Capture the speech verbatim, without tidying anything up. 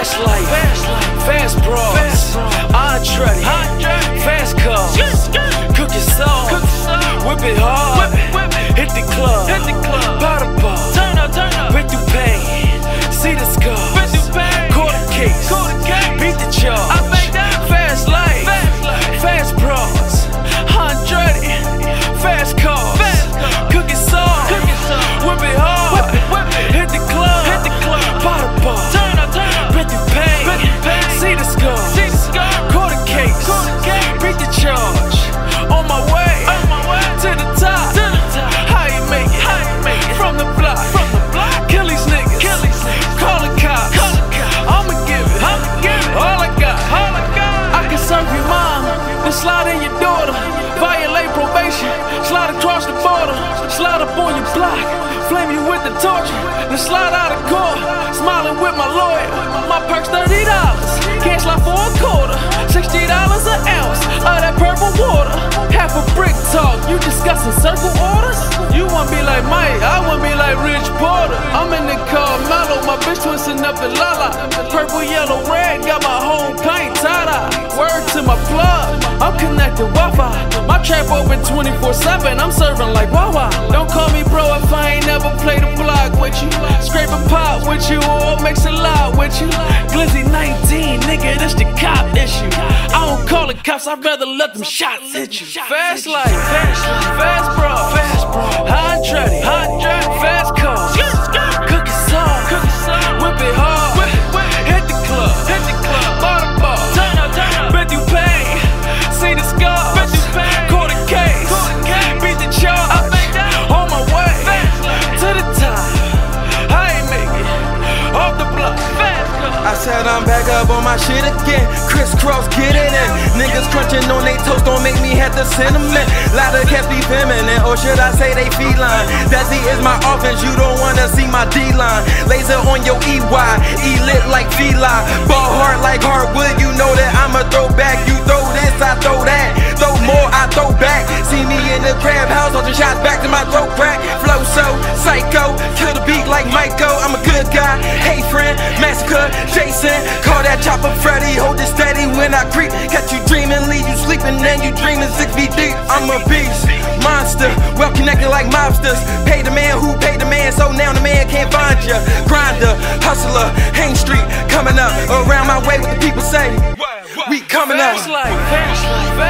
Fast life, fast bras, I tread, fast cars, cook it soft, whip it hard, hit the club, buy the bar, been through pain, see the scars, caught a case, beat the charge. Fast life, fast bras, I tread, fast cars, cook it soft, whip it hard, hit the club, buy the bar. Slide in your daughter, violate probation, slide across the border, slide up on your block, flame you with the torture, then slide out of court, smiling with my lawyer. My perk's thirty dollars, can't slide for a quarter, sixty dollars an ounce of that purple water. Half a brick talk, you discussing circle orders? You wanna be like Mike, I wanna be like Rich Porter. I'm in the car, mellow, my bitch twisting up in Lala. Purple, yellow, red, got my whole paint tied up. Word to my plug, I'm connected Wi-Fi. My trap open twenty-four seven, I'm serving like Wawa. Don't call me bro if I ain't never played a block with you. Scrape a pot with you or mix a lot with you. Glizzy nineteen, nigga, this the cop issue. I don't call the cops, I'd rather let them shots hit you. Fast life, fast life, fast bro, fast bro, hot dreddy, hot dreddy, fast cars, cook it soft, whip it hard, hit the club, hit the club, buy the bar, been through pain, see the scars, caught a case, beat the charge, on my way to the top, I ain't make it, off the block. I said I'm back up on my shit again, crisscross get it in. Niggas crunching on they toast, don't make me have the sentiment. Lot of cats be feminine, or should I say they feline. Dazzy is my offense, you don't wanna see my D-line. Laser on your E Y, E-lit like feline. Ball hard like hardwood, you know that I'm a throwback. You throw this, I throw that, throw more, I throw back. See me in the crab house, all the shots back to my throat crack. Flow so, psycho, kill the beat like Michael. I'm a good guy, hey friend, massacre, Jason. Call that chopper Freddy, hold it steady when I creep. Catch you dreaming, leave you sleeping, then you dreaming six feet deep. I'm a beast, monster, well connected like mobsters. Pay the man who paid the man, so now the man can't find ya. Grinder, hustler, Hain Street, coming up. Around my way, what the people say, we coming up. Fast life, fast life, fast